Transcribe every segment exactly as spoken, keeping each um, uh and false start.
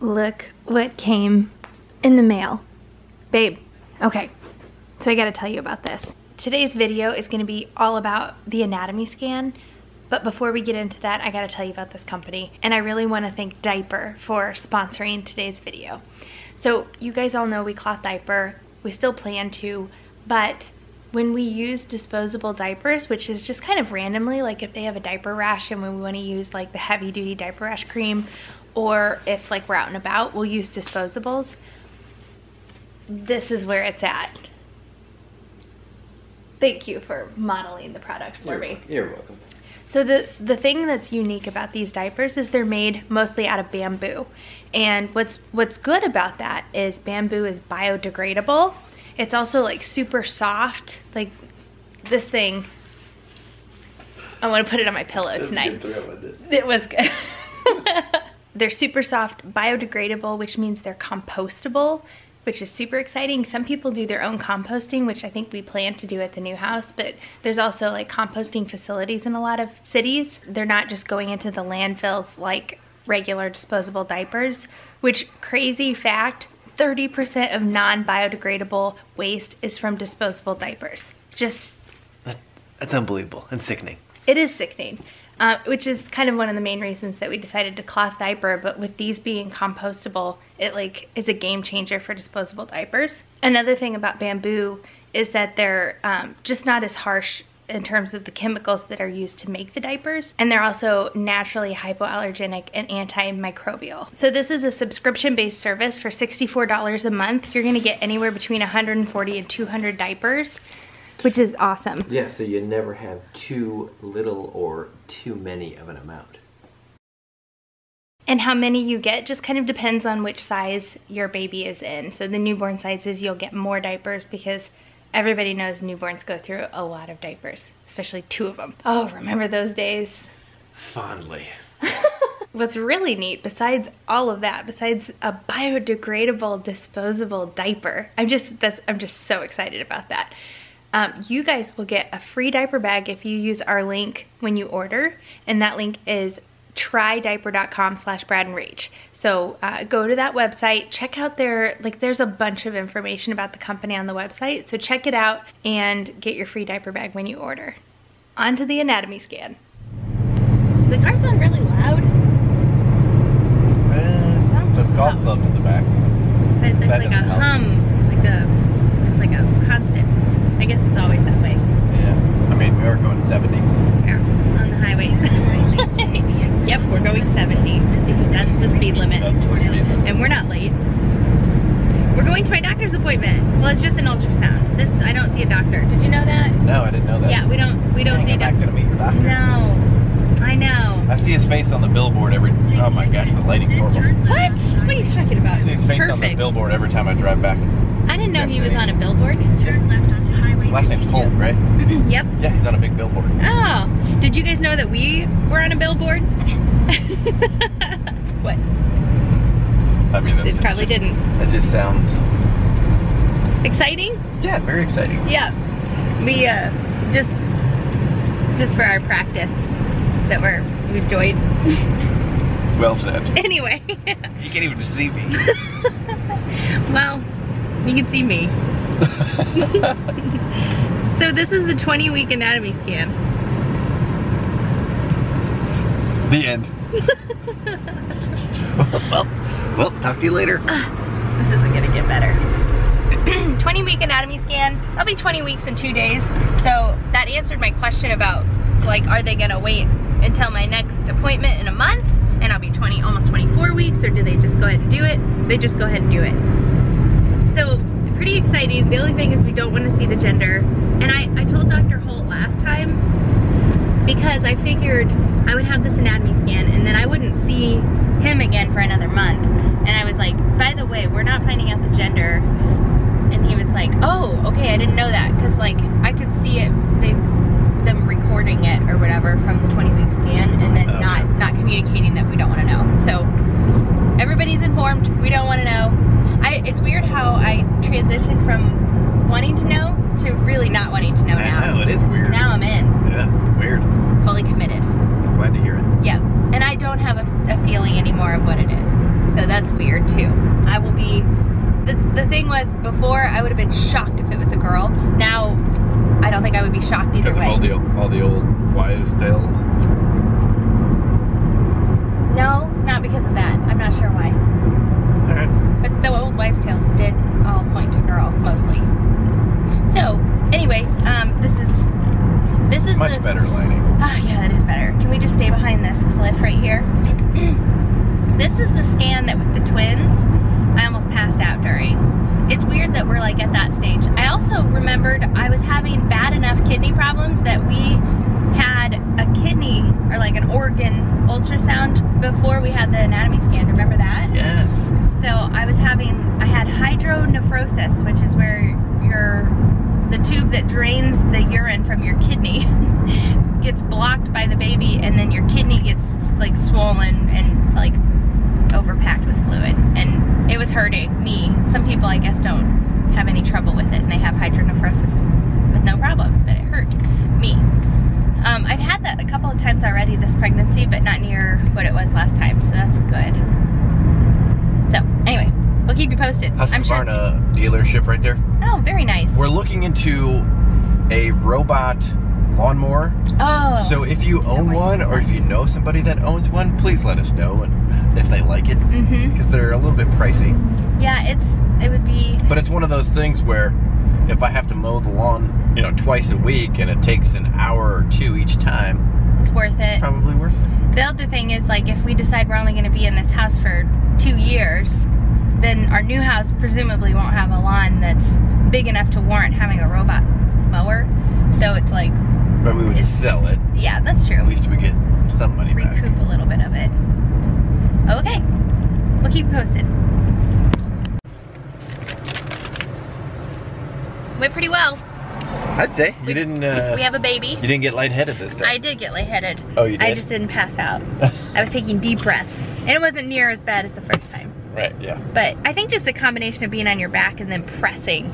Look what came in the mail. Babe, okay, so I gotta tell you about this. Today's video is gonna be all about the anatomy scan, but before we get into that, I gotta tell you about this company. And I really wanna thank Diaper for sponsoring today's video. So you guys all know we cloth diaper, we still plan to, but when we use disposable diapers, which is just kind of randomly, like if they have a diaper rash and when we wanna use like the heavy duty diaper rash cream, or if like we're out and about, we'll use disposables. This is where it's at. Thank you for modeling the product for you're, me. You're welcome. So the, the thing that's unique about these diapers is they're made mostly out of bamboo. And what's, what's good about that is bamboo is biodegradable. It's also like super soft, like this thing. I want to put it on my pillow tonight. It was good. They're super soft, biodegradable, which means they're compostable, which is super exciting. Some people do their own composting, which I think we plan to do at the new house, but there's also like composting facilities in a lot of cities. They're not just going into the landfills like regular disposable diapers, which, crazy fact, thirty percent of non-biodegradable waste is from disposable diapers. Just... That, that's unbelievable and sickening. It is sickening, uh, which is kind of one of the main reasons that we decided to cloth diaper, but with these being compostable, it like is a game changer for disposable diapers. Another thing about bamboo is that they're um, just not as harsh in terms of the chemicals that are used to make the diapers. And they're also naturally hypoallergenic and antimicrobial. So this is a subscription-based service for sixty-four dollars a month. You're gonna get anywhere between one hundred forty and two hundred diapers, which is awesome. Yeah, so you never have too little or too many of an amount. And how many you get just kind of depends on which size your baby is in. So the newborn sizes, you'll get more diapers because everybody knows newborns go through a lot of diapers, especially two of them. Oh, remember those days? Fondly. What's really neat, besides all of that, besides a biodegradable, disposable diaper, I'm just, that's, I'm just so excited about that. Um, you guys will get a free diaper bag if you use our link when you order, and that link is try diaper dot com slash Brad and Rach. So uh, go to that website, check out their, like there's a bunch of information about the company on the website, so check it out and get your free diaper bag when you order. On to the anatomy scan. Does the car sound really loud? Uh, sounds there's golf loud. Clubs in the back. That, that's that like a help. hum, like a, it's like a constant. I guess it's always that way. Yeah, I mean we are going seventy. Yeah, on the highway. Yep, we're going seventy. That's the speed limit. And we're not late. We're going to my doctor's appointment. Well, it's just an ultrasound. This I don't see a doctor. Did you know that? No, I didn't know that. Yeah, we don't we don't Dang, see I'm a doctor. Not gonna meet your doctor. No. I know. I see his face on the billboard every Oh my gosh, the lighting's horrible. What? What are you talking about? I see his face Perfect. on the billboard every time I drive back. I didn't know Jeff he was City. on a billboard. Turn left onto highway. Last name's Holt, right? Yep. Yeah, he's on a big billboard. Oh. Did you guys know that we were on a billboard? What? I mean, they probably just, didn't. That just sounds... Exciting? Yeah, very exciting. Yeah. We, uh, just, just for our practice that we're, we've joined. Well said. Anyway. You can't even see me. Well... You can see me. So this is the twenty week anatomy scan. The end. well, well, talk to you later. Uh, this isn't gonna get better. twenty week anatomy scan. That'll be twenty weeks in two days. So that answered my question about like, are they gonna wait until my next appointment in a month and I'll be twenty, almost twenty-four weeks, or do they just go ahead and do it? They just go ahead and do it. So pretty exciting. The only thing is we don't want to see the gender. And I, I told Doctor Holt last time because I figured I would have this anatomy scan and then I wouldn't see him again for another month. And I was like, by the way, we're not finding out the gender. And he was like, oh, okay, I didn't know that. Because like I could see it, they, them recording it or whatever from the twenty week scan and then okay. not, not communicating that we don't want to know. So everybody's informed. We don't want to know. I, it's weird how I transitioned from wanting to know to really not wanting to know I now. I know, it is weird. Now I'm in. Yeah, weird. Fully committed. I'm glad to hear it. Yeah, and I don't have a, a feeling anymore of what it is. so that's weird too. I will be, the, the thing was, before I would have been shocked if it was a girl. Now, I don't think I would be shocked either way. Because of all the, all the old wives' tales? No, not because of that. I'm not sure why. Alright. But the old wives' tales did all point to girl, mostly. So, anyway, um, this is... This is much the, better lighting. Oh yeah, that is better. Can we just stay behind this cliff right here? This is the scan that with the twins, I almost passed out during. It's weird that we're like at that stage. I also remembered I was having bad enough kidney problems that we had a kidney or like an organ ultrasound before we had the anatomy scan. Remember that? Yes. So I was having, I had hydronephrosis, which is where your the tube that drains the urine from your kidney gets blocked by the baby, and then your kidney gets like swollen and like overpacked with fluid, and it was hurting me. Some people I guess don't have any trouble with it and they have hydronephrosis with no problems, but it hurt me. Um, I've had that a couple of times already this pregnancy, but not near what it was last time, so that's good. So anyway, we'll keep you posted. Husqvarna dealership right there. Oh, very nice. We're looking into a robot lawnmower. Oh. So if you own one or if you know somebody that owns one, please let us know if they like it. Mm-hmm. Because they're a little bit pricey. Yeah, it's it would be. But it's one of those things where if I have to mow the lawn, you know, twice a week and it takes an hour or two each time, it's worth it. It's probably worth it. The other thing is, like, if we decide we're only going to be in this house for two years, then our new house presumably won't have a lawn that's big enough to warrant having a robot mower. So it's like... But we would sell it. Yeah, that's true. At least we get some money back. Recoup a little bit of it. Okay. We'll keep posted. Went pretty well. I'd say. You we, didn't... Uh, we have a baby. You didn't get lightheaded this time. I did get lightheaded. Oh, you did? I just didn't pass out. I was taking deep breaths. And it wasn't near as bad as the first time. Right, yeah. But I think just a combination of being on your back and then pressing.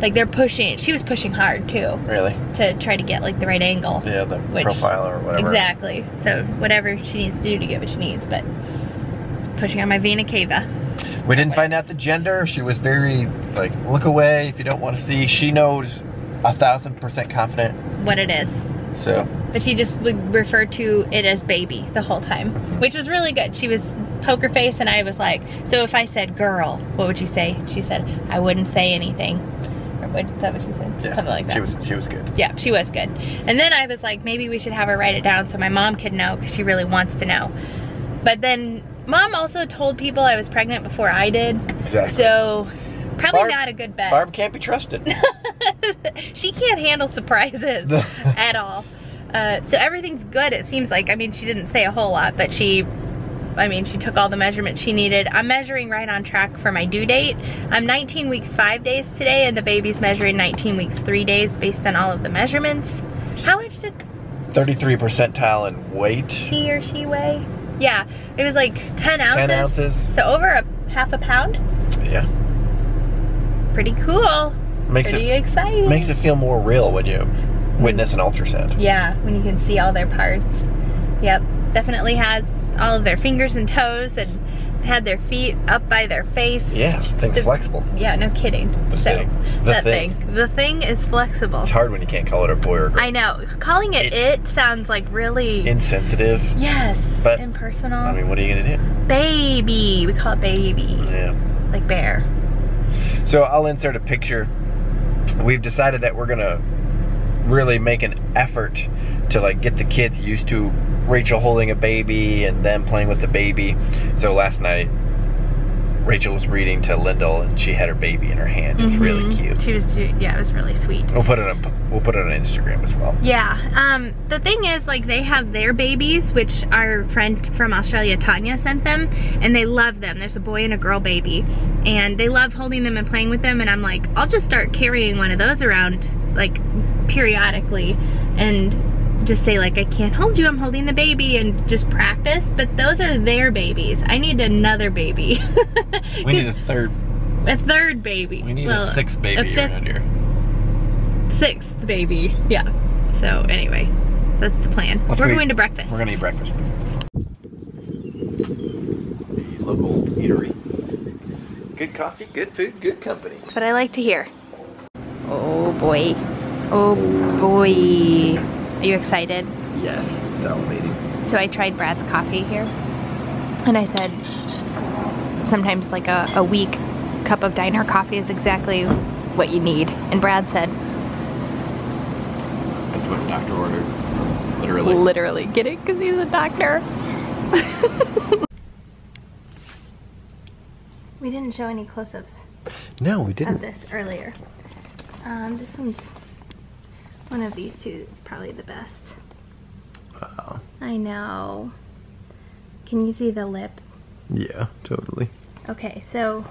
Like they're pushing, she was pushing hard too. Really? To try to get like the right angle. Yeah, the which, profile or whatever. Exactly. So whatever she needs to do to get what she needs, but pushing on my vena cava. We didn't find out the gender. She was very like, look away if you don't want to see. She knows a thousand percent confident what it is. So. But she just would refer to it as baby the whole time, which was really good. She was poker face and I was like, so if I said girl, what would you say? She said, I wouldn't say anything. Or what, is that what she said? Yeah, something like that. She was, she was good. Yeah, she was good. And then I was like, maybe we should have her write it down so my mom could know because she really wants to know. But then mom also told people I was pregnant before I did. Exactly. So probably Barb, not a good bet. Barb can't be trusted. She can't handle surprises at all. Uh, so everything's good, it seems like. I mean, she didn't say a whole lot, but she, I mean, she took all the measurements she needed. I'm measuring right on track for my due date. I'm nineteen weeks, five days today, and the baby's measuring nineteen weeks, three days based on all of the measurements. How much did... thirty-three percentile in weight. He or she weigh? Yeah, it was like ten ounces. ten ounces. So over a half a pound. Yeah. Pretty cool. Makes Pretty it, exciting. Makes it feel more real when you... witness an ultrasound. Yeah, when you can see all their parts. Yep, definitely has all of their fingers and toes and had their feet up by their face. Yeah, thing's the, flexible. Yeah, no kidding. The so, thing. The that thing. thing. The thing is flexible. It's hard when you can't call it a boy or a girl. I know. Calling it it, it sounds like really... insensitive. Yes. But impersonal. I mean, what are you going to do? Baby. We call it baby. Yeah. Like bear. So I'll insert a picture. We've decided that we're going to really make an effort to like get the kids used to Rachel holding a baby and them playing with the baby. So last night Rachel was reading to Lyndall and she had her baby in her hand. Mm-hmm. It was really cute. She was yeah, it was really sweet. We'll put it on we'll put it on Instagram as well. Yeah. Um the thing is, like, they have their babies, which our friend from Australia, Tanya, sent them, and they love them. There's a boy and a girl baby and they love holding them and playing with them, and I'm like, I'll just start carrying one of those around like periodically and just say like, I can't hold you, I'm holding the baby, and just practice. But those are their babies. I need another baby. We need a third. A third baby. We need well, a sixth baby a fifth, around here. Sixth baby, yeah. So anyway, that's the plan. Let's we're going eat, to breakfast. We're gonna eat breakfast. local eatery. Good coffee, good food, good company. That's what I like to hear. Oh boy. Oh boy. Are you excited? Yes, salivating. So I tried Brad's coffee here, and I said sometimes like a, a weak cup of diner coffee is exactly what you need. And Brad said, that's what a doctor ordered. Literally. Literally. Get it? Because he's a doctor. We didn't show any close-ups. No, we didn't. Of this earlier. Um, this one's one of these two that's probably the best. Wow. I know. Can you see the lip? Yeah, totally. Okay, so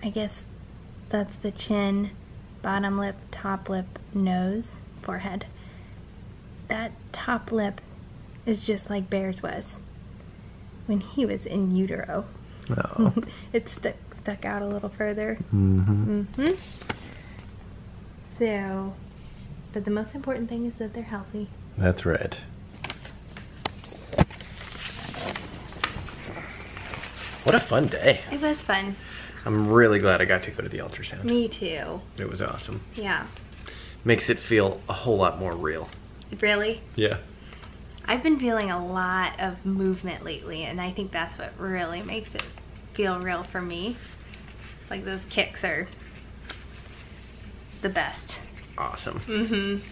I guess that's the chin, bottom lip, top lip, nose, forehead. That top lip is just like Bear's was when he was in utero. Oh. It stuck stuck out a little further. Mm-hmm. Mm-hmm. So, but the most important thing is that they're healthy. That's right. What a fun day. It was fun. I'm really glad I got to go to the ultrasound. Me too. It was awesome. Yeah. Makes it feel a whole lot more real. Really? Yeah. I've been feeling a lot of movement lately, and I think that's what really makes it feel real for me. Like those kicks are the best. Awesome. Mm-hmm.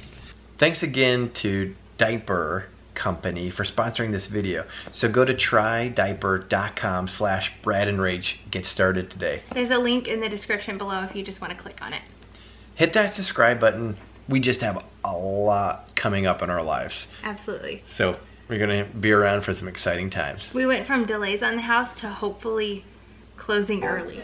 Thanks again to Diaper Company for sponsoring this video. So go to try diaper dot com slash Brad and Rach. Get started today. There's a link in the description below if you just want to click on it. Hit that subscribe button. We just have a lot coming up in our lives. Absolutely. So we're gonna be around for some exciting times. We went from delays on the house to hopefully closing early.